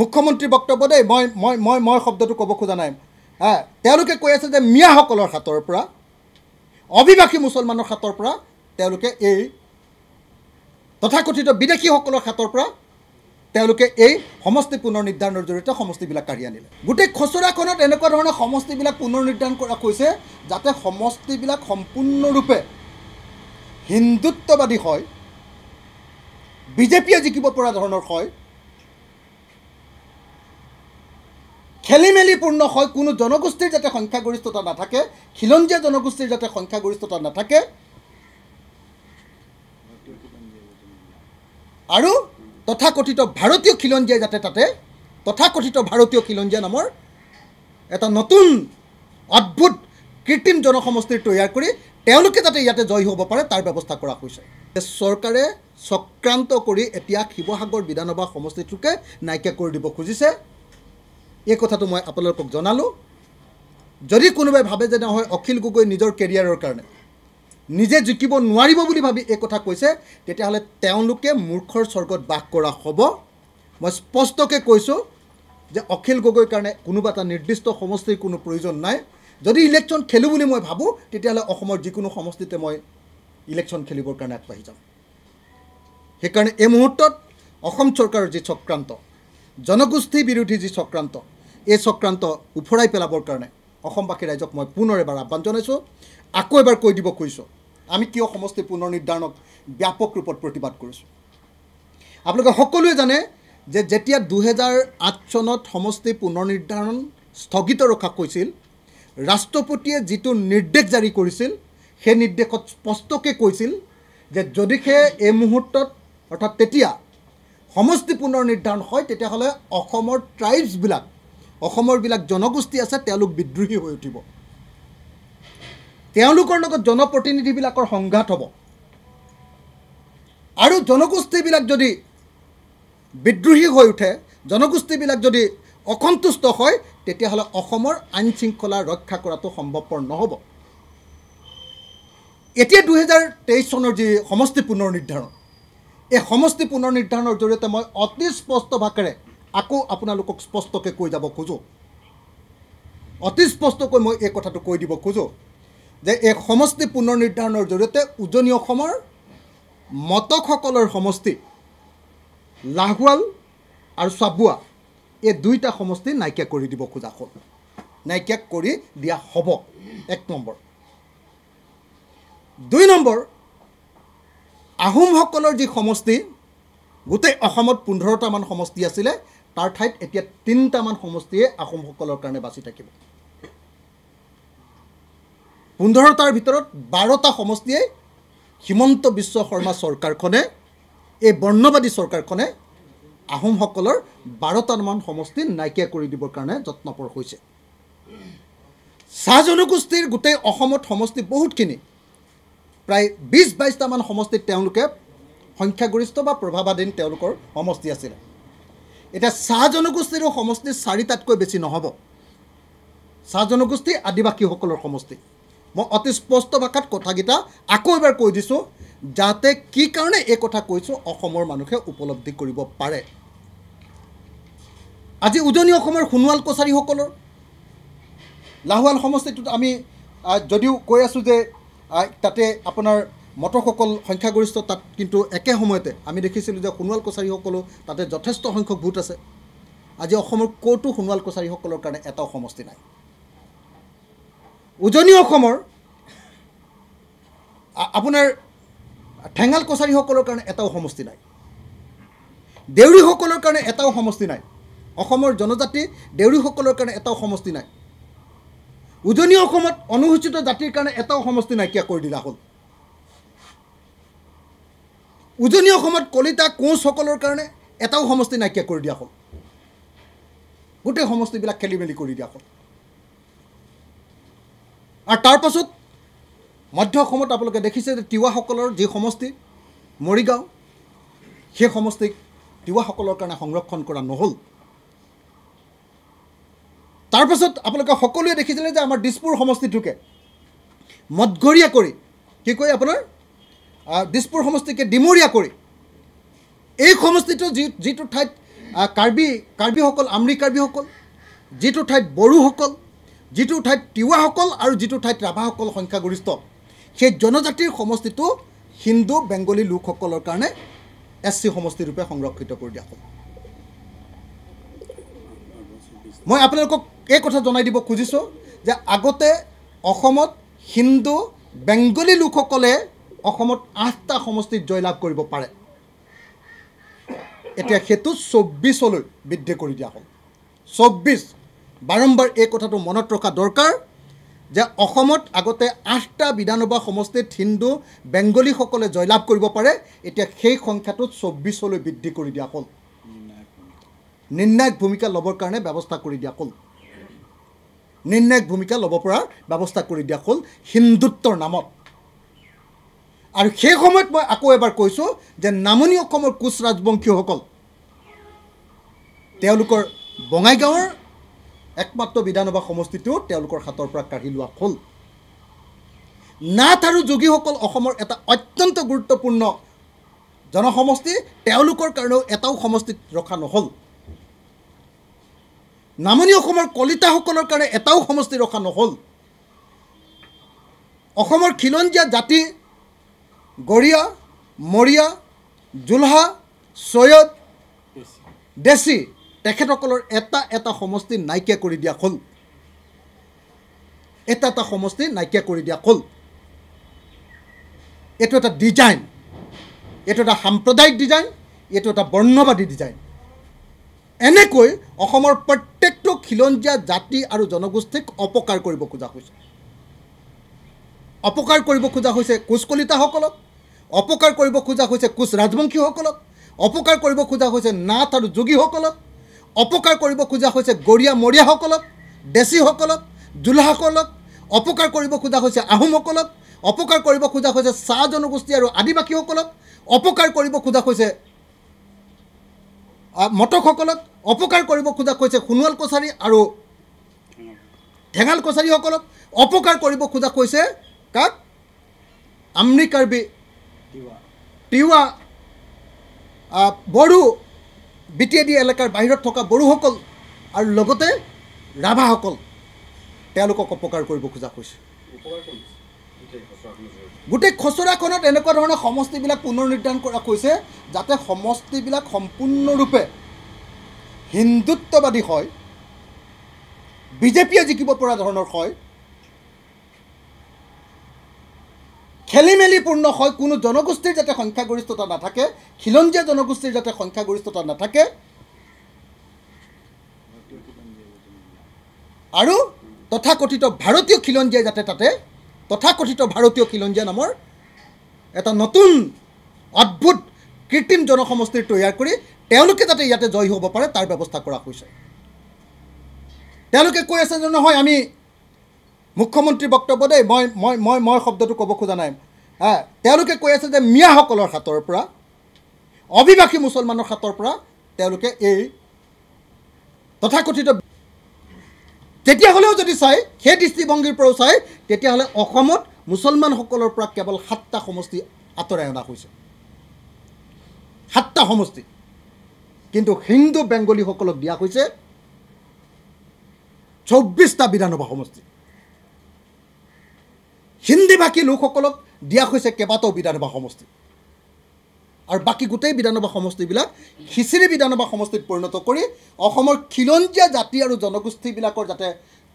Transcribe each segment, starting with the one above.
মুখ্যমন্ত্ৰীৰ বক্তব্য দেই মই মই মই মই শব্দটো ক'ব খোজা নাই তেওঁলোকে কৈ আছে যে মিয়াসকলৰ হাতৰ পৰা অভিবাসী মুছলমানৰ হাতৰ পৰা তেওঁলোকে এই তথাকথিত বিদেশীসকলৰ হাতৰ পৰা তেওঁলোকে এই সমষ্টি পুনৰ্নিৰ্ধাৰণৰ জৰিয়তে সমষ্টিবিলাক কাঢ়ি আনিলে। গোটেই খচৰাখনত এনেকুৱা ধৰণৰ সমষ্টিবিলাক পুনৰ্নিৰ্ধাৰণ কৰা হৈছে যাতে সমষ্টিবিলাক সম্পূৰ্ণৰূপে হিন্দুত্ববাদী হয়, বিজেপিয়ে জিকিব পৰা ধৰণৰ হয়, খেলিমেলিপূর্ণ হয়, কোনো জনগোষ্ঠীর যাতে সংখ্যাগরিষ্ঠতা না থাকে, খিলঞ্জীয়া জনগোষ্ঠীর যাতে সংখ্যাগরিষ্ঠতা না থাকে, আর তথাকথিত ভারতীয় খিলঞ্জীয়া যাতে তাতে তথাকথিত ভারতীয় খিলঞ্জীয়া নামৰ এটা নতুন অদ্ভুত কৃত্ৰিম জনসমষ্টিৰ তৈয়াৰ কৰি তেওঁলোকে যাতে ইয়াতে জয় হ'ব পাৰে তাৰ ব্যৱস্থা কৰা হৈছে। চৰকাৰে চক্ৰান্ত কৰি এতিয়া শিৱসাগৰ বিধানসভা সমষ্টিটোকে নাইকিয়া কৰি দিব খুজিছে। এই কথাটো মই আপোনালোকক জানালো। যদি কোনোবাই ভাবে যে নহয় অখিল গগৈ নিজৰ কেৰিয়াৰৰ কাৰণে নিজে জিকিব নোৱাৰিব বুলি ভাবি এই কথা কৈছে, তেতিয়াহ'লে তেওঁলোকে মূৰ্খৰ স্বৰ্গত বাস কৰা হ'ব। মই স্পষ্টকৈ কৈছোঁ যে অখিল গগৈৰ কাৰণে কোনোবা এটা নিৰ্দিষ্ট সমষ্টিৰ কোনো প্ৰয়োজন নাই। যদি ইলেকশ্যন খেলোঁ বুলি মই ভাবোঁ, তেতিয়াহ'লে অসমৰ যিকোনো সমষ্টিতে মই ইলেকশ্যন খেলিবৰ কাৰণে আগবাঢ়ি যাম। সেইকাৰণে এই মুহূৰ্তত অসম চৰকাৰৰ যি চক্ৰান্ত, জনগোষ্ঠী বিৰোধী যি চক্ৰান্ত, এই চক্ৰান্ত উফৰাই পেলাবৰ কাৰণে অসমবাসী ৰাইজক মই পুনৰ এবাৰ আহ্বান জনাইছোঁ। আকৌ এবাৰ কৈ দিব খুজিছোঁ আমি কিয় সমষ্টি পুনৰ নিৰ্ধাৰণক ব্যাপক ৰূপত প্ৰতিবাদ কৰিছোঁ। আপোনালোকে সকলোৱে জানে যে যেতিয়া 2008 চনত সমষ্টি পুনৰ নিৰ্ধাৰণ স্থগিত ৰখা হৈছিল, ৰাষ্ট্ৰপতিয়ে যিটো নিৰ্দেশ জাৰি কৰিছিল সেই নিৰ্দেশত স্পষ্টকৈ কৈছিল যে যদিহে এই মুহূৰ্তত অৰ্থাৎ তেতিয়া সমষ্টি পুনৰ নিৰ্ধাৰণ হয়, তেতিয়াহ'লে অসমৰ ট্ৰাইবছবিলাক, অসমৰবিলাক জনগোষ্ঠী আছে, তেওঁলোক বিদ্ৰোহী হৈ উঠিব, তেওঁলোকৰ লগত জনপ্ৰতিনিধিবিলাকৰ সংঘাত হ'ব, আৰু জনগোষ্ঠীবিলাক যদি বিদ্ৰোহী হৈ উঠে, জনগোষ্ঠীবিলাক যদি অসন্তুষ্ট হয়, তেতিয়াহ'লে অসমৰ আইন শৃংখলা ৰক্ষা কৰাটো সম্ভৱপৰ নহ'ব। এতিয়া 2023 চনৰ যি সমষ্টি পুনৰ নিৰ্ধাৰণ, এই সমষ্টি পুনৰ নিৰ্ধাৰণৰ জৰিয়তে মই অতি স্পষ্ট ভাষাৰে আকৌ আপোনালোকক স্পষ্টকৈ কৈ যাব খোজোঁ, অতি স্পষ্টকৈ মই এই কথাটো কৈ দিব খোজোঁ যে এই সমষ্টি পুনৰ নিৰ্ধাৰণৰ জৰিয়তে উজনি অসমৰ মটকসকলৰ সমষ্টি লাহোৱাল আৰু চাবুৱা, এই দুইটা সমষ্টি নাইকিয়া কৰি দিব খোজা হ'ল, নাইকিয়া কৰি দিয়া হ'ব। এক নম্বৰ। দুই নম্বৰ, আহোমসকলৰ যি সমষ্টি গোটেই অসমত 15টামান সমষ্টি আছিলে, তাৰ ঠাইত এতিয়া 3টামান সমষ্টিয়ে আহোমসকলৰ কাৰণে বাছি থাকিব। 15টাৰ ভিতৰত 12টা সমষ্টিয়ে হিমন্ত বিশ্ব শৰ্মা চৰকাৰখনে, এই বৰ্ণবাদী চৰকাৰখনে আহোমসকলৰ 12টামান সমষ্টি নাইকিয়া কৰি দিবৰ কাৰণে যত্নপৰ হৈছে। চাহ জনগোষ্ঠীৰ গোটেই অসমত সমষ্টি বহুতখিনি, প্ৰায় 20-22টামান সমষ্টিত তেওঁলোকে সংখ্যাগৰিষ্ঠ বা প্ৰভাৱাধীন তেওঁলোকৰ সমষ্টি আছিলে। এতিয়া চাহ জনগোষ্ঠীৰো সমষ্টি 4টাতকৈ বেছি নহ'ব। চাহ জনগোষ্ঠী আদিবাসীসকলৰ সমষ্টি। মই অতি স্পষ্ট ভাষাত কথাকেইটা আকৌ এবাৰ কৈ দিছোঁ যাতে কি কাৰণে এই কথা কৈছোঁ অসমৰ মানুহে উপলব্ধি কৰিব পাৰে। আজি উজনি অসমৰ সোণোৱাল কছাৰীসকলৰ লাহোৱাল সমষ্টিটোত আমি যদিও কৈ আছোঁ যে তাতে আপোনাৰ মটকসকল সংখ্যাগৰিষ্ঠ, তাত কিন্তু একে সময়তে আমি দেখিছিলোঁ যে সোণোৱাল কছাৰীসকলো তাতে যথেষ্ট সংখ্যক ভোট আছে। আজি অসমৰ ক'তো সোণোৱাল কছাৰীসকলৰ কাৰণে এটাও সমষ্টি নাই। উজনি অসমৰ আপোনাৰ ঠেঙাল কছাৰীসকলৰ কাৰণে এটাও সমষ্টি নাই, দেউৰীসকলৰ কাৰণে এটাও সমষ্টি নাই, অসমৰ জনজাতি দেউৰীসকলৰ কাৰণে এটাও সমষ্টি নাই। উজনি অসমত অনুসূচিত জাতিৰ কাৰণে এটাও সমষ্টি নাইকিয়া কৰি দিয়া হ'ল। উজনি অসমত কলিতা কোঁচসকলৰ কাৰণে এটাও সমষ্টি নাইকিয়া কৰি দিয়া হ'ল। গোটেই সমষ্টিবিলাক খেলি মেলি কৰি দিয়া হ'ল। আৰু তাৰপাছত মধ্য অসমত আপোনালোকে দেখিছে যে তিৱাসকলৰ যি সমষ্টি মৰিগাঁও, সেই সমষ্টিক তিৱাসকলৰ কাৰণে সংৰক্ষণ কৰা নহ'ল। তাৰপাছত আপোনালোকে সকলোৱে দেখিছিলে যে আমাৰ দিছপুৰ সমষ্টিটোকে মদঘৰীয়া কৰি কি কয় আপোনাৰ দিছপুৰ সমষ্টিকে ডিমৰীয়া কৰি এই সমষ্টিটো যিটো ঠাইত কাৰ্বি সকল যেটো ঠাইত বড়ো সকল যেটো ঠাইত তিৱা সকল আৰু যেটো ঠাইত ৰাভা সকল সংখ্যাগৰিষ্ঠ সেই জনজাতিৰ সমষ্টিটো হিন্দু বেংগলী লোক সকলৰ কাৰণে এসসি সমষ্টি ৰূপে সংৰক্ষিত কৰি দিয়া হ'ল। মই আপোনালোকক এই কথা জনাই দিব খুজিছো যে আগতে অসমত হিন্দু বেংগলী লোক সকলে অসমত ৮টা সমষ্টি জয়লাভ কৰিব পাৰে, এতিয়া সেইটো ২৪লৈ বৃদ্ধি কৰি দিয়া হ'ল। ২৪ বাৰম্বাৰ এই কথাটো মনত ৰখা দৰকাৰ যে অসমত আগতে ৮টা বিধানসভা সমষ্টিত হিন্দু বেংগলী সকলে জয়লাভ কৰিব পাৰে, এতিয়া সেই সংখ্যাটো ২৪লৈ বৃদ্ধি কৰি দিয়া হ'ল। নিৰ্ণায়ক ভূমিকা লবৰ কাৰণে ব্যৱস্থা কৰি দিয়া হ'ল, নিৰ্ণায়ক ভূমিকা লব পৰাৰ ব্যৱস্থা কৰি দিয়া হ'ল হিন্দুত্বৰ নামত। আৰু সেই সময়ত মই আকৌ এবাৰ কৈছো যে নামনি অসমৰ কোচ ৰাজবংশীসকল তেওঁলোকৰ বঙাইগাঁৱৰ একমাত্ৰ বিধানসভা সমষ্টিটো তেওঁলোকৰ হাতৰ পৰা কাঢ়ি লোৱা হ'ল। নাথ আৰু যোগীসকল অসমৰ এটা অত্যন্ত গুৰুত্বপূৰ্ণ জনসমষ্টি, তেওঁলোকৰ কাৰণেও এটাও সমষ্টিত ৰখা নহ'ল। নামনি অসমৰ কলিতাসকলৰ কাৰণে এটাও সমষ্টি ৰখা নহ'ল। অসমৰ খিলঞ্জীয়া জাতি গৰিয়া মৰিয়া জুলহা ছৈয়দ দেশী তেখেতসকলৰ এটা সমষ্টি নাইকিয়া কৰি দিয়া হ'ল, এটা সমষ্টি নাইকিয়া কৰি দিয়া হ'ল। এইটো এটা ডিজাইন, এইটো এটা সাম্প্ৰদায়িক ডিজাইন, এইটো এটা বৰ্ণবাদী ডিজাইন। এনেকৈ অসমৰ প্ৰত্যেকটো খিলঞ্জীয়া জাতি আৰু জনগোষ্ঠীক অপকাৰ কৰিব খোজা হৈছে, অপকাৰ কৰিব খোজা হৈছে কোচ কলিতাসকলক, অপকাৰ কৰিব খোজা হৈছে কোচ ৰাজবংশীসকলক, অপকাৰ কৰিব খোজা হৈছে নাথ আৰু যোগীসকলক, অপকাৰ কৰিব খোজা হৈছে গৰীয়া মৰিয়াসকলক, দেশীসকলক, জুলহাসকলক, অপকাৰ কৰিব খোজা হৈছে আহোমসকলক, অপকাৰ কৰিব খোজা হৈছে চাহ জনগোষ্ঠী আৰু আদিবাসীসকলক, অপকাৰ কৰিব খোজা হৈছে মটকসকলক, অপকাৰ কৰিব খোজা হৈছে সোণোৱাল কছাৰী আৰু ঠেঙাল কছাৰীসকলক, অপকাৰ কৰিব খোজা হৈছে কাক আমনি কাৰ্বি তিৱা বড়ো বিটিএডি এলেকাৰ বাহিৰত থকা বড়োসকল আৰু লগতে ৰাভাসকল, তেওঁলোকক অপকাৰ কৰিব খোজা হৈছে। গোটেই খচৰাখনত এনেকুৱা ধৰণৰ সমষ্টিবিলাক পুনৰ নিৰ্ধাৰণ কৰা হৈছে যাতে সমষ্টিবিলাক সম্পূৰ্ণৰূপে হিন্দুত্ববাদী হয়, বিজেপিয়ে জিকিব পৰা ধৰণৰ হয়, খেলিমেলিপূৰ্ণ হয়, কোনো জনগোষ্ঠীৰ যাতে সংখ্যাগৰিষ্ঠতা নাথাকে, খিলঞ্জীয়া জনগোষ্ঠীৰ যাতে সংখ্যাগৰিষ্ঠতা নাথাকে আৰু তথাকথিত ভাৰতীয় খিলঞ্জীয়াই যাতে তাতে তথাকথিত ভাৰতীয় খিলঞ্জীয়া নামৰ এটা নতুন অদ্ভুত কৃত্ৰিম জনসমষ্টিৰ তৈয়াৰ কৰি তেওঁলোকে যাতে ইয়াতে জয় হ'ব পাৰে তাৰ ব্যৱস্থা কৰা হৈছে। তেওঁলোকে কৈ আছে যে নহয় আমি মুখ্যমন্ত্ৰীৰ বক্তব্য দেই, মই শব্দটো ক'ব খোজা নাই। তেওঁলোকে কৈ আছে যে মিয়াসকলৰ হাতৰ পৰা, অভিবাসী মুছলমানৰ হাতৰ পৰা তেওঁলোকে এই তথাকথিত তেতিয়াহ'লেও যদি চাই সেই দৃষ্টিভংগীৰ পৰাও চাই তেতিয়াহ'লে অসমত মুছলমানসকলৰ পৰা কেৱল ৭টা সমষ্টি আঁতৰাই অনা হৈছে, ৭টা সমষ্টি, কিন্তু হিন্দু বেংগলীসকলক দিয়া হৈছে ২৪টা বিধানসভা সমষ্টি, হিন্দী ভাষী লোকসকলক দিয়া হৈছে কেইবাটাও বিধানসভা সমষ্টি আৰু বাকী গোটেই বিধানসভা সমষ্টিবিলাক খিচিৰি বিধানসভা সমষ্টিত পৰিণত কৰি অসমৰ খিলঞ্জীয়া জাতি আৰু জনগোষ্ঠীবিলাকৰ যাতে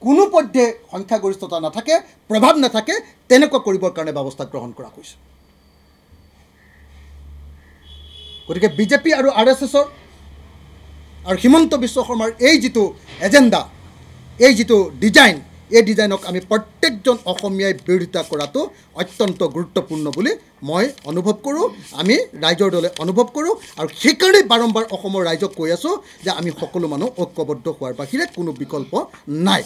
কোনো পৰ্যায়ে সংখ্যাগৰিষ্ঠতা নাথাকে, প্ৰভাৱ নাথাকে, তেনেকুৱা কৰিবৰ কাৰণে ব্যৱস্থা গ্ৰহণ কৰা হৈছে। গতিকে বিজেপি আৰু RSSৰ আৰু হিমন্ত বিশ্ব শৰ্মাৰ এই যিটো এজেণ্ডা, এই যিটো ডিজাইন, এই ডিজাইনক আমি প্ৰত্যেকজন অসমীয়াই বিৰোধিতা কৰাটো অত্যন্ত গুৰুত্বপূৰ্ণ বুলি মই অনুভৱ কৰোঁ, আমি ৰাইজৰ দলে অনুভৱ কৰোঁ। আৰু সেইকাৰণে বাৰম্বাৰ অসমৰ ৰাইজক কৈ আছোঁ যে আমি সকলো মানুহ ঐক্যবদ্ধ হোৱাৰ বাহিৰে কোনো বিকল্প নাই।